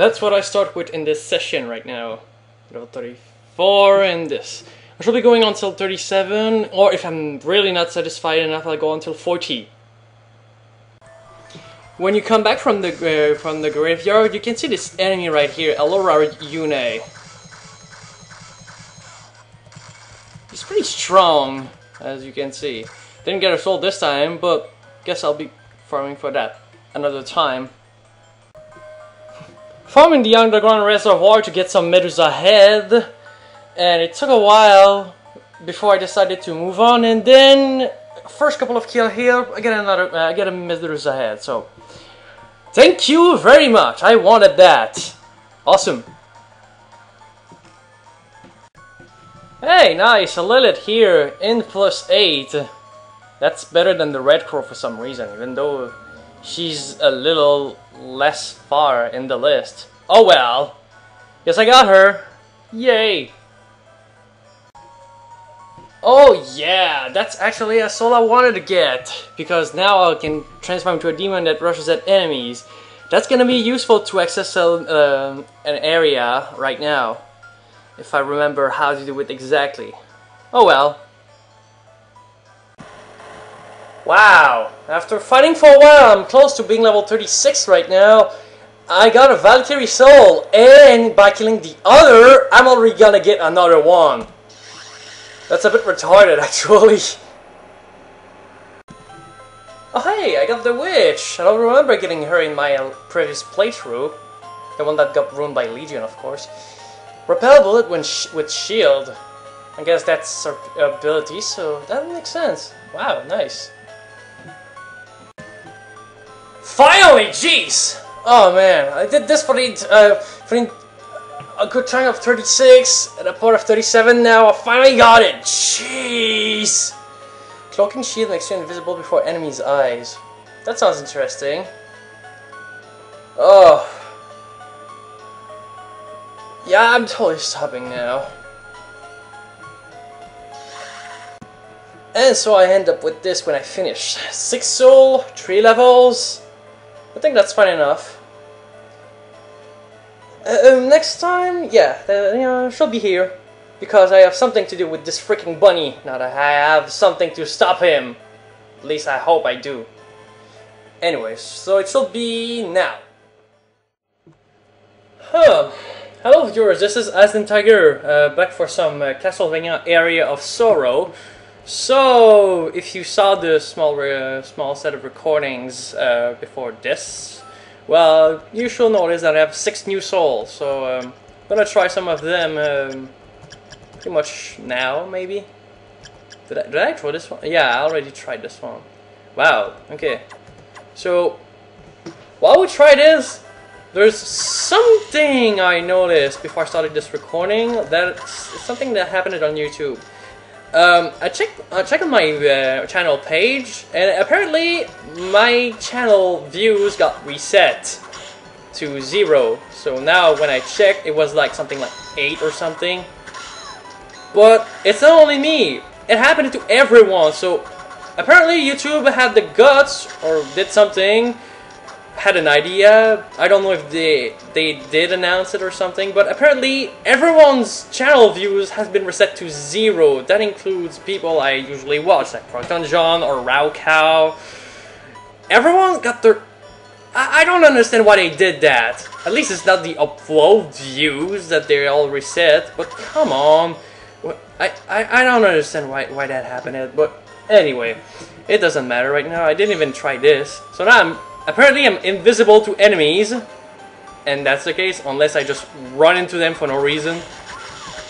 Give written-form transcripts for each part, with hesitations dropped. That's what I start with in this session right now. Level 34 and this. I shall be going until 37, or if I'm really not satisfied enough, I'll go until 40. When you come back from the graveyard, you can see this enemy right here, Alorari Yune. He's pretty strong, as you can see. Didn't get a soul this time, but guess I'll be farming for that another time. Farming the underground reservoir to get some Medusa Head, and it took a while before I decided to move on, and then first couple of kills here, I get another, I get a Medusa Head, so thank you very much, I wanted that. Awesome. Hey, nice, a Lilith here, in +8. That's better than the Red Crow for some reason, even though she's a little less far in the list. Oh well, guess I got her, yay. Oh yeah, that's actually a soul I wanted to get, because now I can transform into a demon that rushes at enemies. That's gonna be useful to access an area right now, if I remember how to do it exactly. Oh well. Wow, after fighting for a while, I'm close to being level 36 right now. I got a Valkyrie Soul, and by killing the other, I'm already gonna get another one. That's a bit retarded, actually. Oh hey, I got the Witch! I don't remember getting her in my previous playthrough. The one that got ruined by Legion, of course. Repel Bullet with Shield. I guess that's her ability, so that makes sense. Wow, nice. Finally, jeez! Oh man, I did this for a good chunk of 36 and a part of 37 now. I finally got it! Jeez! Cloaking shield makes you invisible before enemies' eyes. That sounds interesting. Oh. Yeah, I'm totally stopping now. And so I end up with this when I finish. 6 soul, 3 levels. I think that's fine enough. Next time, yeah, you know, she'll be here, because I have something to do with this freaking bunny. Now that I have something to stop him, at least I hope I do. Anyways, so it shall be now. Huh. Hello viewers, this is Azentiger, back for some Castlevania Area of Sorrow. So, if you saw the small set of recordings before this, well, you shall notice that I have 6 new souls, so I'm gonna try some of them pretty much now, maybe? Did I try this one? Yeah, I already tried this one. Wow, okay. So, while we try this, there's something I noticed before I started this recording, that's something that happened on YouTube. I checked on my channel page, and apparently my channel views got reset to 0. So now when I checked, it was like something like 8 or something. But it's not only me, it happened to everyone. So apparently YouTube had the guts, or did something, had an idea. I don't know if they did announce it or something, but apparently everyone's channel views has been reset to 0. That includes people I usually watch, like Proton John or Rao Cow. Everyone got their... I don't understand why they did that. At least it's not the upload views that they all reset, but come on. I don't understand why that happened, but anyway, it doesn't matter right now. I didn't even try this. So now Apparently I'm invisible to enemies, and that's the case unless I just run into them for no reason.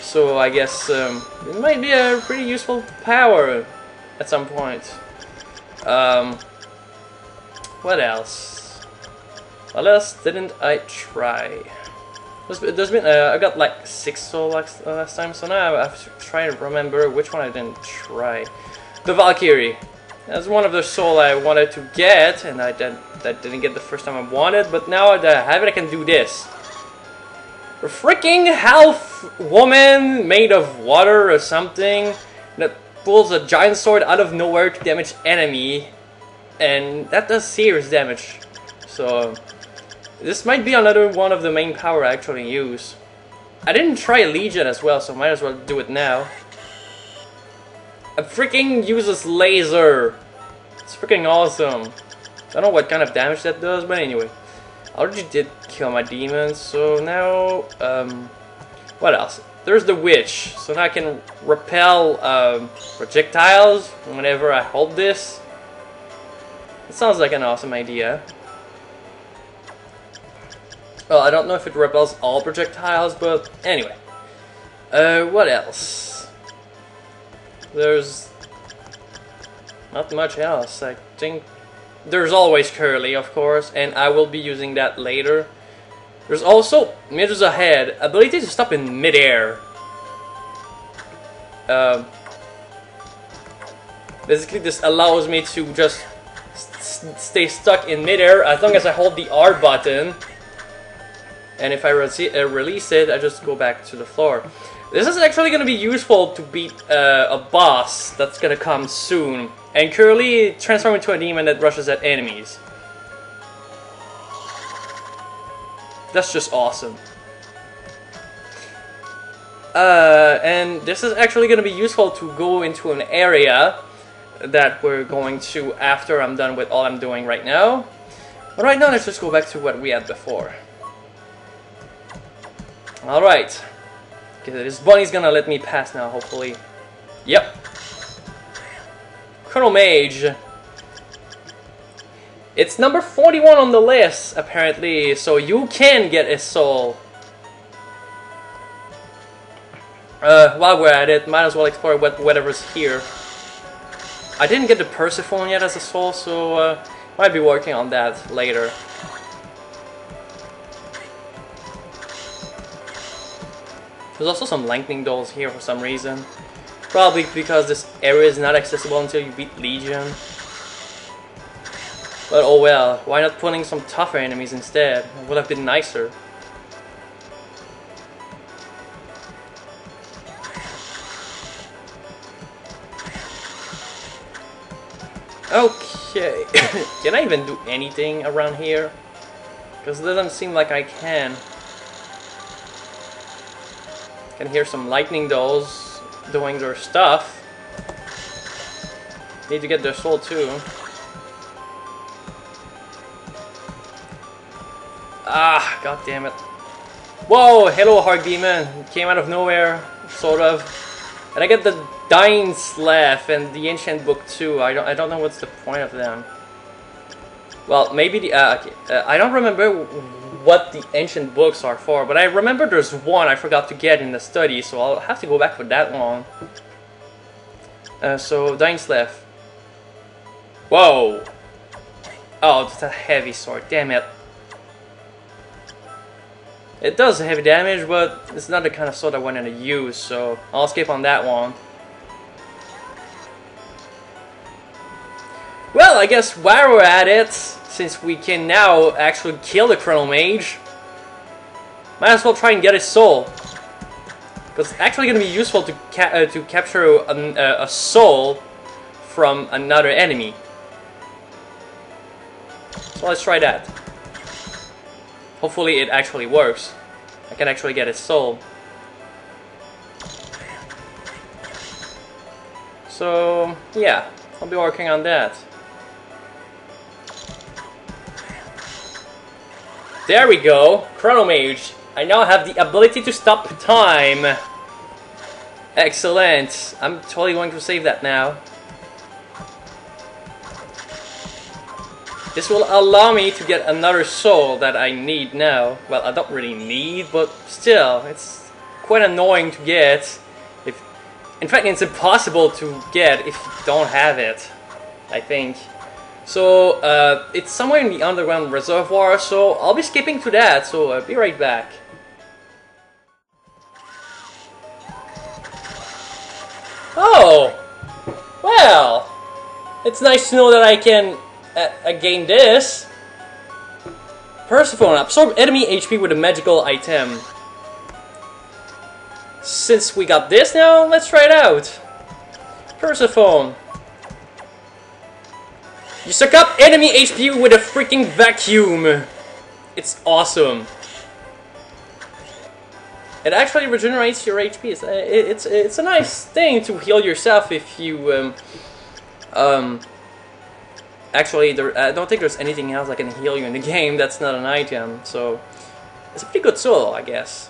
So I guess it might be a pretty useful power at some point. What else? What else didn't I try? There's been I got like 6 souls last time, so now I have to try and remember which one I didn't try. The Valkyrie. That's one of the souls I wanted to get, and that didn't get the first time I wanted, but now that I have it, I can do this. A freaking half woman made of water or something that pulls a giant sword out of nowhere to damage enemy, and that does serious damage. So This might be another one of the main power I actually use. I didn't try Legion as well, so might as well do it now. A freaking uses laser! It's freaking awesome. I don't know what kind of damage that does, but anyway. I already did kill my demons, so now... what else? There's the Witch, so now I can repel projectiles whenever I hold this. It sounds like an awesome idea. Well, I don't know if it repels all projectiles, but anyway. What else? There's not much else, I think. There's always Curly, of course, and I will be using that later. There's also Medusa Head, ability to stop in midair. Basically, this allows me to just stay stuck in midair as long as I hold the R button. And if I release it, I just go back to the floor. This is actually going to be useful to beat a boss that's going to come soon. And Curly transforms into a demon that rushes at enemies. That's just awesome. And this is actually going to be useful to go into an area that we're going to after I'm done with all I'm doing right now. But right now, let's just go back to what we had before. Alright. Okay, this bunny's gonna let me pass now, hopefully. Yep. Chronomage. It's number 41 on the list, apparently, so you can get a soul. While we're at it, might as well explore whatever's here. I didn't get the Persephone yet as a soul, so might be working on that later. There's also some lightning dolls here for some reason. Probably because this area is not accessible until you beat Legion. But oh well, why not pulling some tougher enemies instead? It would have been nicer. Okay, can I even do anything around here? Because it doesn't seem like I can. I can hear some lightning dolls doing their stuff. Need to get their soul too. Ah, god damn it. Whoa, hello Heart Demon. Came out of nowhere, sort of. And I get the Dying Slav and the Ancient Book too. I don't know what's the point of them. Well, maybe the I don't remember what the ancient books are for, but I remember there's one I forgot to get in the study, so I'll have to go back for that one. So, Dying Slav. Whoa! Oh, that's a heavy sword, damn it. It does heavy damage, but it's not the kind of sword I wanted to use, so I'll skip on that one. Well, I guess while we're at it, since we can now actually kill the Chronomage, might as well try and get his soul. Because it's actually going to be useful to capture a soul from another enemy. So let's try that. Hopefully it actually works. I can actually get his soul. So, yeah, I'll be working on that. There we go, Chronomage. I now have the ability to stop time. Excellent. I'm totally going to save that now. This will allow me to get another soul that I need now. Well, I don't really need, but still, it's quite annoying to get. In fact, it's impossible to get if you don't have it, I think. So, it's somewhere in the underground reservoir, so I'll be skipping to that, so I'll be right back. Oh! Well! It's nice to know that I can gain this. Persephone, absorb enemy HP with a magical item. Since we got this now, let's try it out. Persephone. You suck up enemy HP with a freaking vacuum. It's awesome. It actually regenerates your HP. It's a nice thing to heal yourself if you actually I don't think there's anything else that can heal you in the game that's not an item, so it's a pretty good solo, I guess.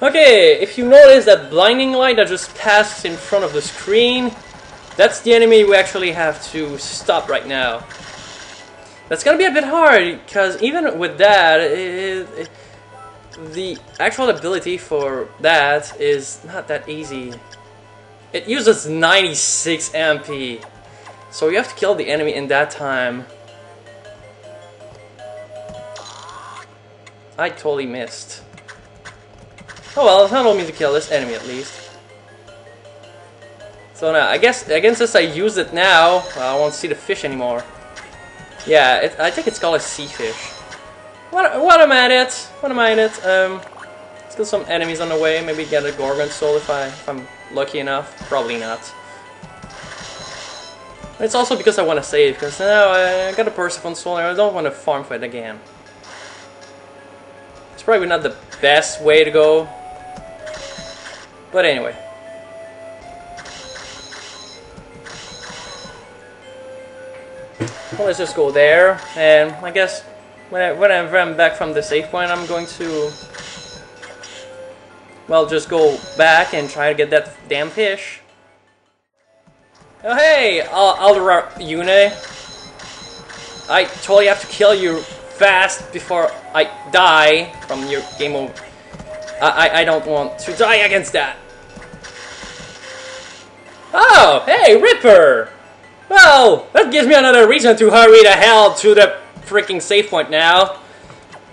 Okay, if you notice that blinding light that just passed in front of the screen, that's the enemy we actually have to stop right now. That's gonna be a bit hard, because even with that, the actual ability for that is not that easy. It uses 96 MP, so you have to kill the enemy in that time. I totally missed. Oh well, it's not on me to kill this enemy at least. So now, I guess, since I used it now, I won't see the fish anymore. Yeah, I think it's called a sea fish. What am I at it? Let's kill some enemies on the way, maybe get a Gorgon Soul if I'm lucky enough. Probably not. But it's also because I want to save, because now I got a Persephone Soul and I don't want to farm for it again. It's probably not the best way to go. But anyway. Well, let's just go there, and I guess whenever I'm back from the save point, I'm going to, well, just go back and try to get that damn fish. Oh hey, Alorari Yune! I totally have to kill you fast before I die from your game over. I don't want to die against that. Oh hey, Ripper! Well, that gives me another reason to hurry the hell to the freaking save point now.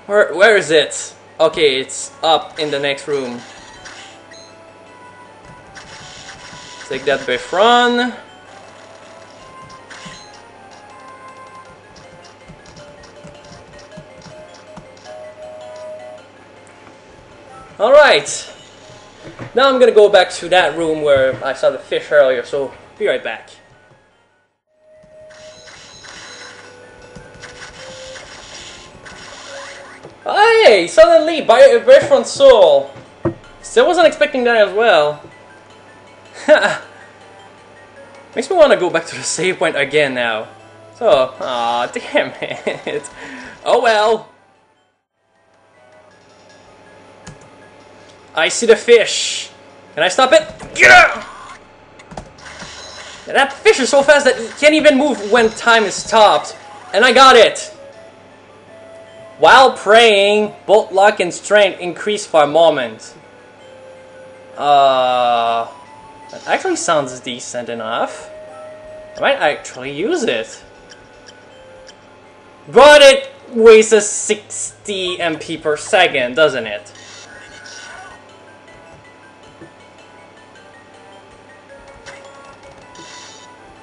Where is it? Okay, it's up in the next room. Take that Biphron. Alright. Now I'm gonna go back to that room where I saw the fish earlier, so be right back. Hey! Suddenly, Biphron Soul! Still wasn't expecting that as well. Makes me want to go back to the save point again now. So, aw, damn it. Oh well. I see the fish. Can I stop it? Get out! That fish is so fast that it can't even move when time is stopped. And I got it! While praying, both luck and strength increase for a moment. That actually sounds decent enough. I might actually use it. But it wastes 60 MP per second, doesn't it?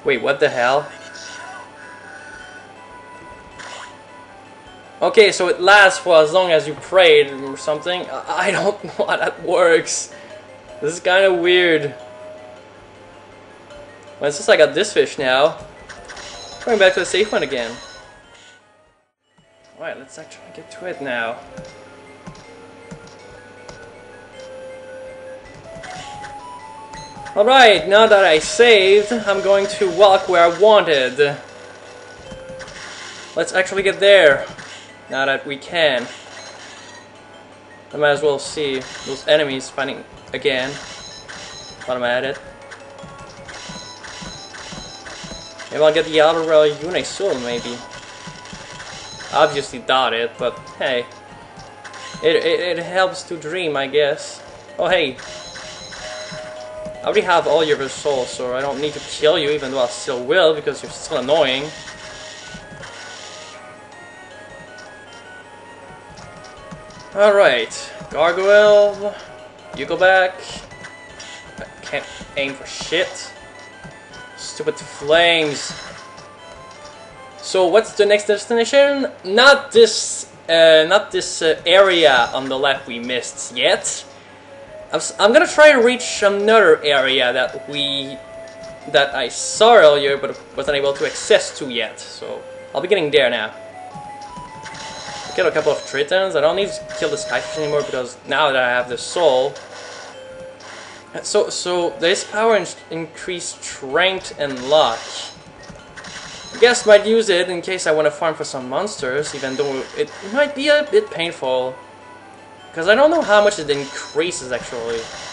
Wait, what the hell? Okay, so it lasts for as long as you prayed or something. I don't know how that works. This is kind of weird. Well, since I got this fish now, going back to the safe one again. Alright, let's actually get to it now. Alright, now that I saved, I'm going to walk where I wanted. Let's actually get there. Now that we can, I might as well see those enemies fighting again while I'm at it. Maybe I'll get the Alorari Yune soon, maybe. Obviously doubt it, but hey, it helps to dream, I guess. Oh hey, I already have all your souls, so I don't need to kill you, even though I still will, because you're still annoying. Alright, gargoyle, you go back. I can't aim for shit. Stupid flames. So what's the next destination? Not this area on the left we missed yet. I'm gonna try to reach another area that we that I saw earlier but wasn't able to access to yet, so I'll be getting there now. Kill a couple of Tritons. I don't need to kill the Sky Fish anymore because now that I have the soul. So there is power and increased strength and luck. I guess might use it in case I want to farm for some monsters, even though it might be a bit painful. Because I don't know how much it increases actually.